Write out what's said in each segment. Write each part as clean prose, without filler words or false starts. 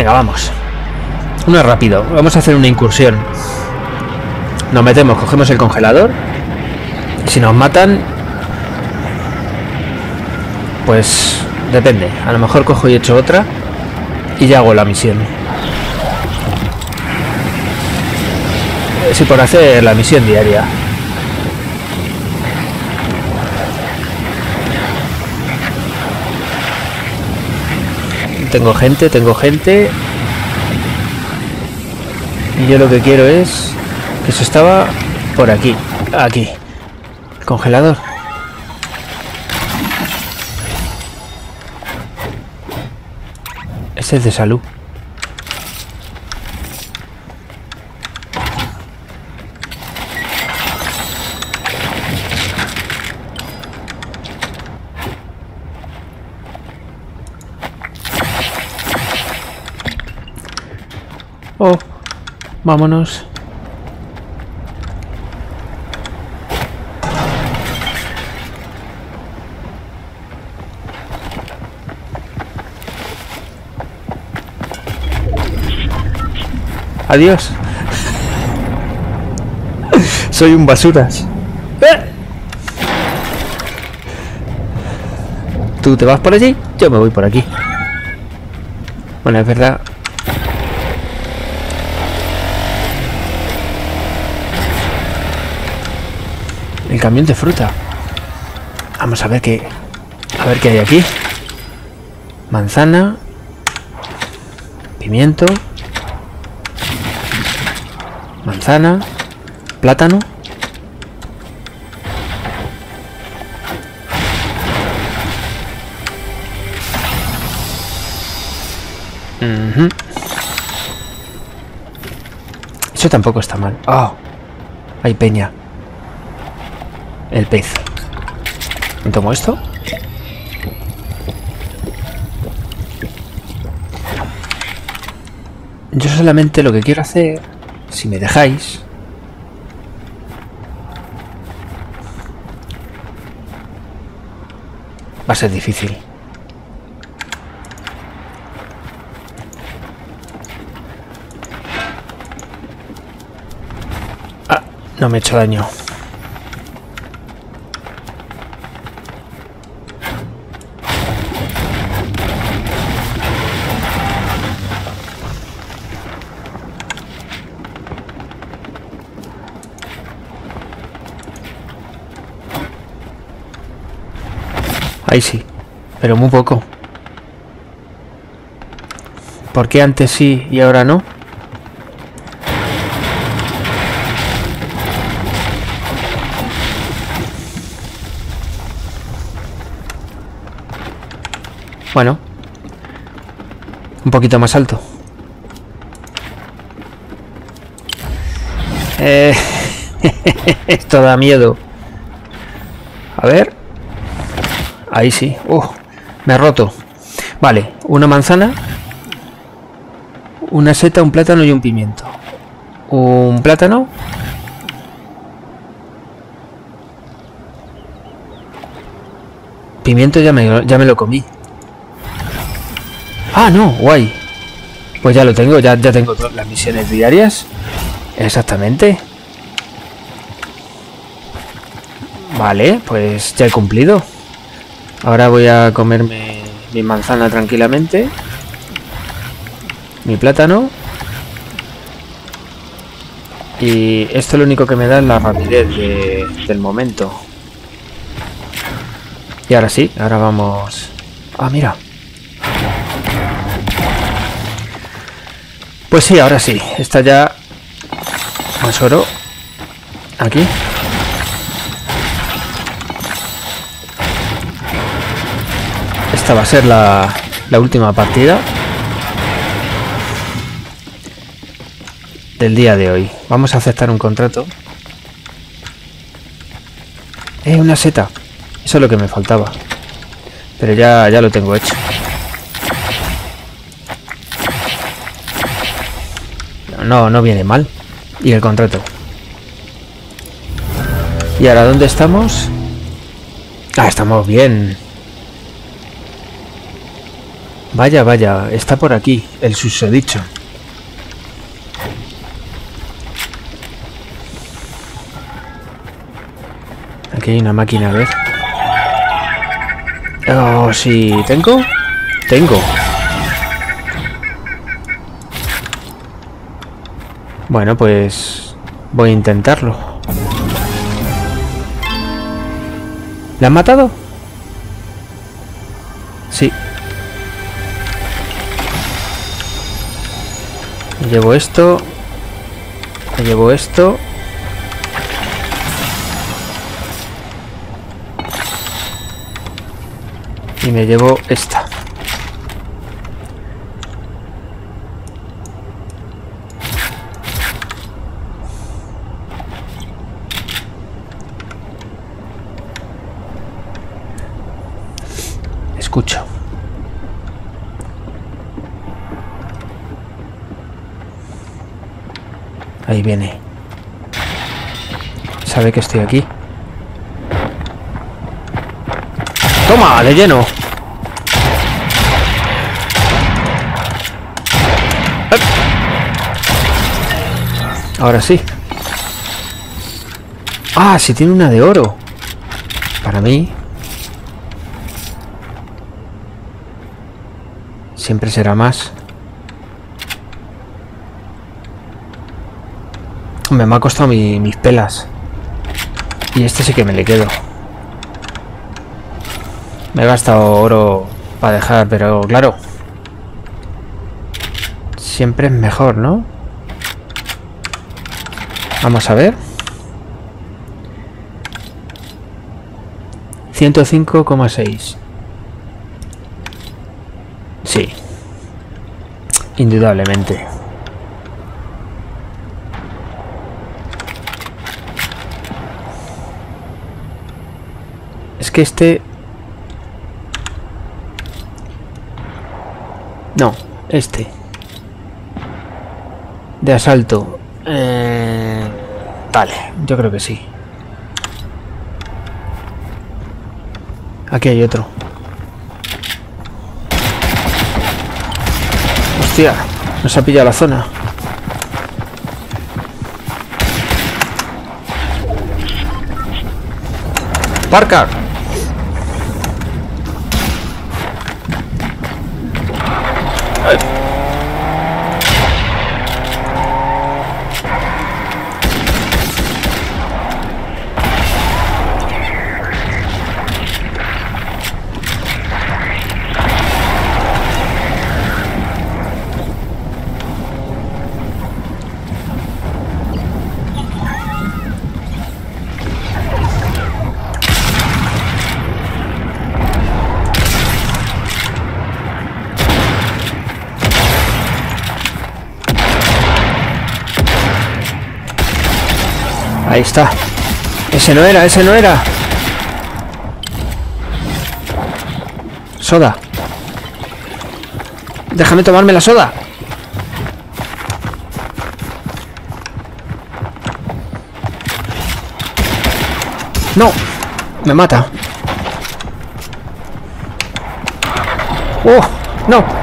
Venga, vamos. Uno rápido. Vamos a hacer una incursión. Nos metemos, cogemos el congelador. Y si nos matan, pues depende. A lo mejor cojo y echo otra. Y ya hago la misión. Sí, por hacer la misión diaria. Tengo gente, tengo gente. Y yo lo que quiero es... que eso estaba por aquí. Aquí. El congelador. Este es de salud. Oh, vámonos. Adiós. Soy un basuras. Tú te vas por allí, yo me voy por aquí. Bueno, es verdad. El camión de fruta. Vamos a ver qué. A ver qué hay aquí. Manzana. Pimiento. Manzana. Plátano. Eso tampoco está mal. Oh, hay peña. El pez. ¿Me tomo esto? Yo solamente lo que quiero hacer, si me dejáis, va a ser difícil. Ah, no me he hecho daño. Ahí sí, pero muy poco. ¿Por qué antes sí y ahora no? Bueno, un poquito más alto. Esto da miedo. A ver. Ahí sí. Me ha roto. Vale, una manzana, una seta, un plátano y un pimiento. Un plátano. Pimiento ya me lo comí. Ah, no, guay. Pues ya lo tengo, ya tengo todas las misiones diarias. Exactamente. Vale, pues ya he cumplido. Ahora voy a comerme mi manzana tranquilamente. Mi plátano. Y esto lo único que me da es la rapidez del momento. Y ahora sí, ahora vamos... Ah, mira. Pues sí, ahora sí. Está ya... Más oro. Aquí. Esta va a ser la última partida del día de hoy. Vamos a aceptar un contrato. Una seta. Eso es lo que me faltaba. Pero ya lo tengo hecho. No viene mal. Y el contrato. ¿Y ahora dónde estamos? Ah, estamos bien. Vaya, vaya, está por aquí, el susodicho. Aquí hay una máquina, a ver. Oh, sí, ¿tengo? Tengo. Bueno, pues voy a intentarlo. ¿La han matado? Sí. Llevo esto. Llevo esto. Y me llevo esta. Escucho. Ahí viene. Sabe que estoy aquí. ¡Toma! ¡De lleno! ¡Ep! Ahora sí. ¡Ah! Sí tiene una de oro. Para mí. Siempre será más. Me ha costado mis pelas. Y este sí que me le quedo. Me he gastado oro para dejar, pero claro. Siempre es mejor, ¿no? Vamos a ver. 105,6. Sí. Indudablemente. Es que este... No, este. De asalto. Vale, yo creo que sí. Aquí hay otro. Hostia, nos ha pillado la zona. ¡Parker! Ahí está. Ese no era, ese no era. Soda. Déjame tomarme la soda. No. Me mata. Oh, no.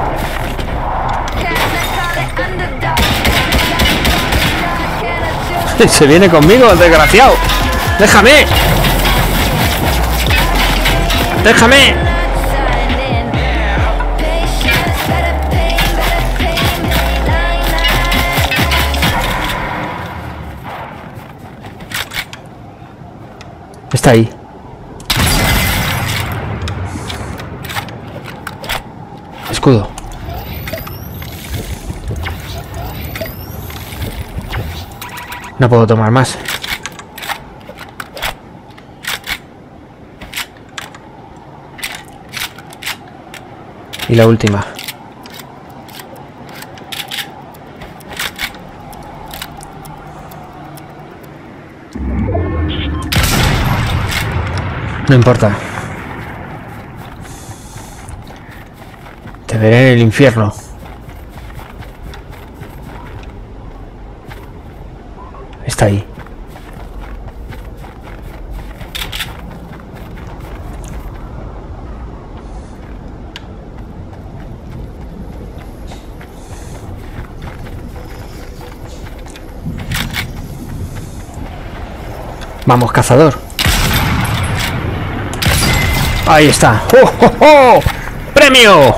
Se viene conmigo, el desgraciado. ¡Déjame! ¡Déjame! Está ahí. Escudo. No puedo tomar más. Y la última. No importa. Te veré en el infierno. Está ahí. Vamos, cazador. Ahí está. ¡Oh, oh, oh! ¡Premio!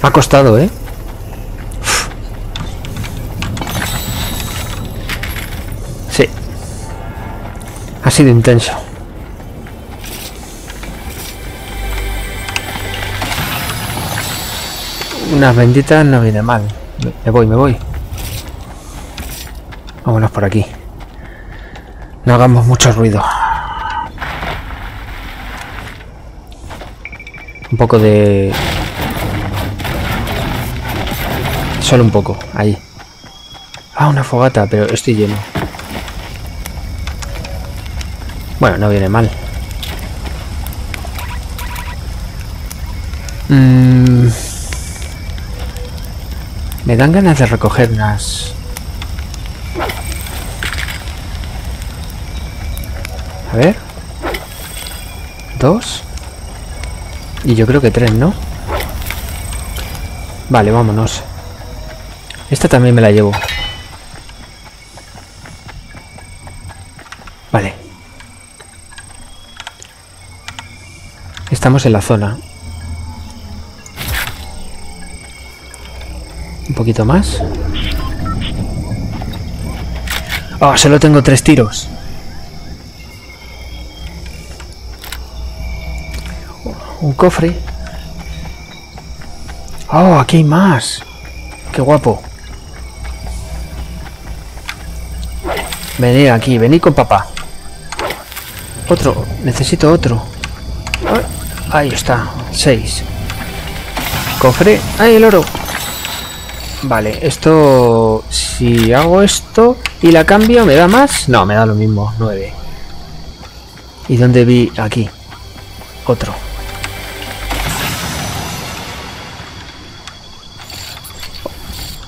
Ha costado, ¿eh? Uf. Sí. Ha sido intenso. Unas benditas no viene mal. Me voy. Vámonos por aquí. No hagamos mucho ruido. Un poco de... Solo un poco, ahí. Ah, una fogata, pero estoy lleno. Bueno, no viene mal. Me dan ganas de recoger unas... A ver... 2... Y yo creo que 3, ¿no? Vale, vámonos. Esta también me la llevo. Vale. Estamos en la zona. Un poquito más. Oh, solo tengo 3 tiros. Un cofre. Oh, aquí hay más. Qué guapo. Venid aquí, venid con papá. Otro, necesito otro. Ahí está, 6. Cofre. ¡Ay, el oro! Vale, esto... Si hago esto y la cambio, ¿me da más? No, me da lo mismo, 9. ¿Y dónde vi? Aquí. Otro.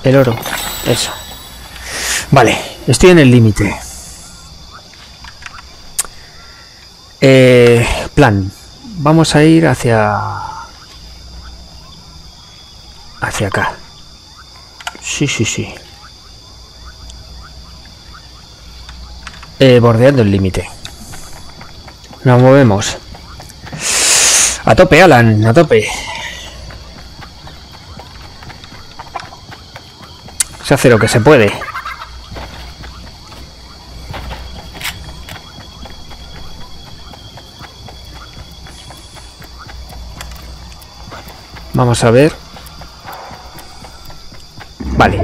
El oro. Eso. Vale, estoy en el límite. Plan. Vamos a ir hacia acá. Sí. Bordeando el límite. Nos movemos. A tope, Alan, a tope. Se hace lo que se puede. Vamos a ver. Vale.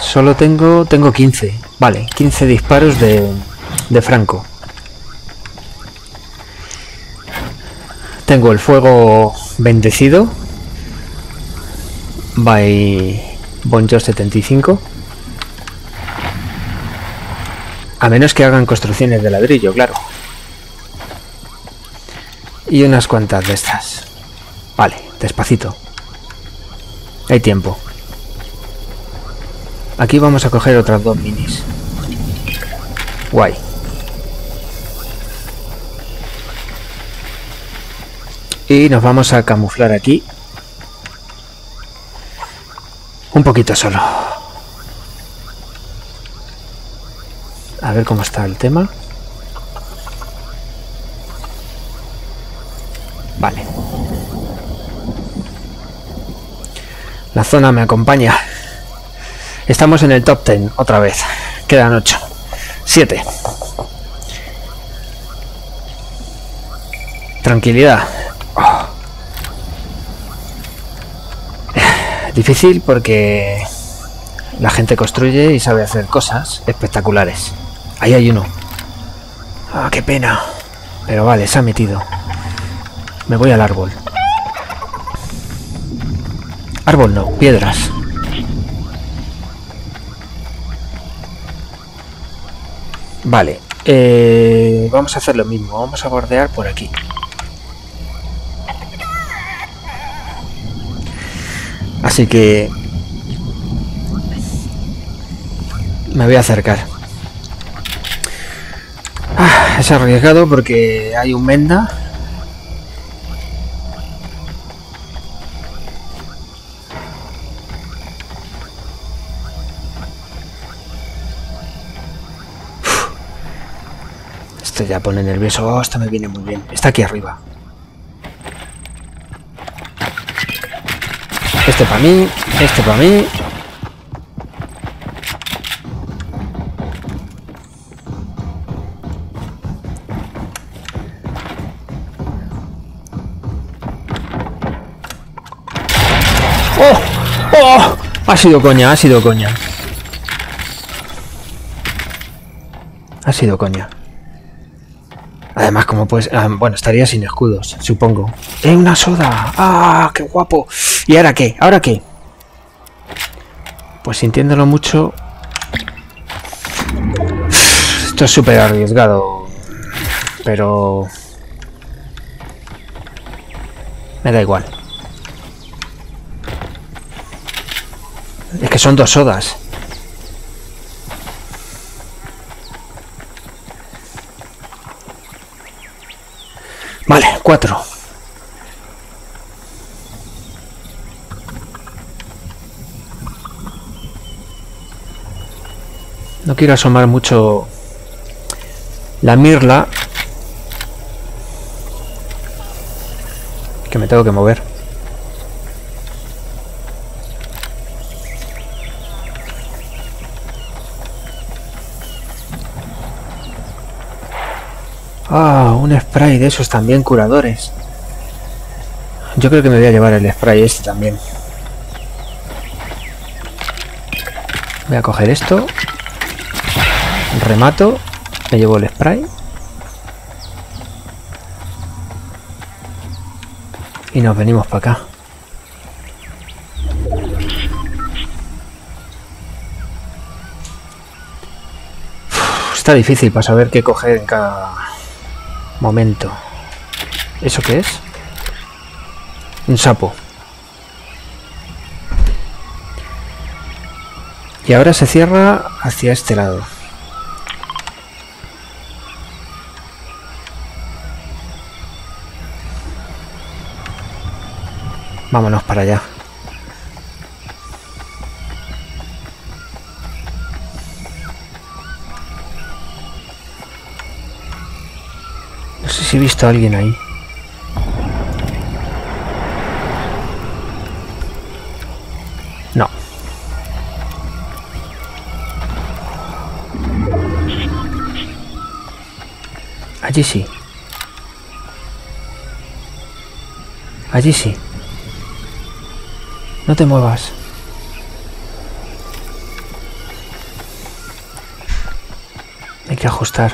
Solo tengo 15. Vale, 15 disparos de franco. Tengo el fuego bendecido by BonJov75. A menos que hagan construcciones de ladrillo, claro. Y unas cuantas de estas. Vale, despacito. Hay tiempo. Aquí vamos a coger otras 2 minis. Guay. Y nos vamos a camuflar aquí. Un poquito solo. A ver cómo está el tema. Vale. La zona me acompaña. Estamos en el top 10 otra vez. Quedan 8. 7. Tranquilidad. Oh. Difícil porque la gente construye y sabe hacer cosas espectaculares. Ahí hay uno. Ah, qué pena. Pero vale, se ha metido. Me voy al árbol. Árbol no, piedras. Vale, vamos a hacer lo mismo. Vamos a bordear por aquí. Así que... me voy a acercar. Ah, es arriesgado porque hay un menda. Esto ya pone nervioso. Oh, esto me viene muy bien. Está aquí arriba. Este para mí. Este para mí. ¡Oh! ¡Oh! Ha sido coña, ha sido coña. Ha sido coña. Además, como pues... bueno, estaría sin escudos, supongo. ¡Eh, una soda! ¡Ah, qué guapo! ¿Y ahora qué? ¿Ahora qué? Pues sintiéndolo mucho... Esto es súper arriesgado. Pero... me da igual. Es que son dos sodas. Vale, 4. No quiero asomar mucho la mirla, que me tengo que mover. Ah, un spray de esos también curadores. Yo creo que me voy a llevar el spray este también. Voy a coger esto. Remato. Me llevo el spray. Y nos venimos para acá. Uf, está difícil para saber qué coger en cada... momento. ¿Eso qué es? Un sapo. Y ahora se cierra hacia este lado. Vámonos para allá. He visto a alguien ahí. No. Allí sí. Allí sí. No te muevas. Hay que ajustar.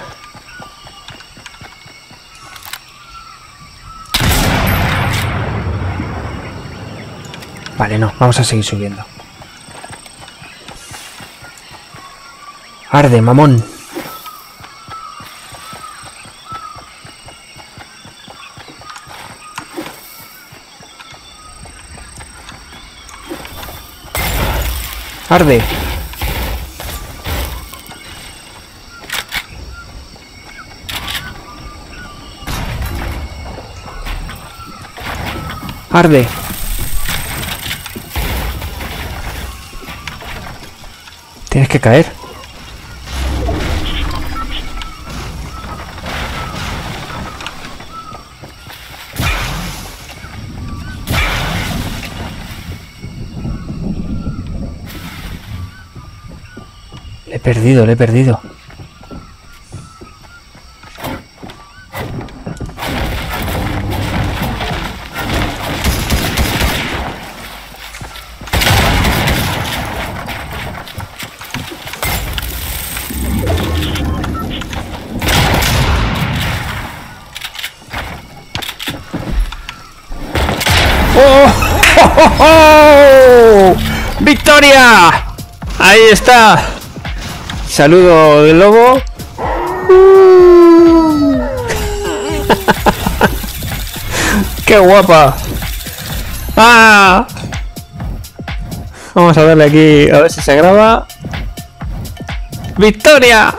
Vale, no, vamos a seguir subiendo. Arde, mamón. Arde. Arde. Tienes que caer. Le he perdido, le he perdido. ¡Victoria! Ahí está. Saludo del lobo. ¡Qué guapa! ¡Ah! Vamos a darle aquí a ver si se graba. ¡Victoria!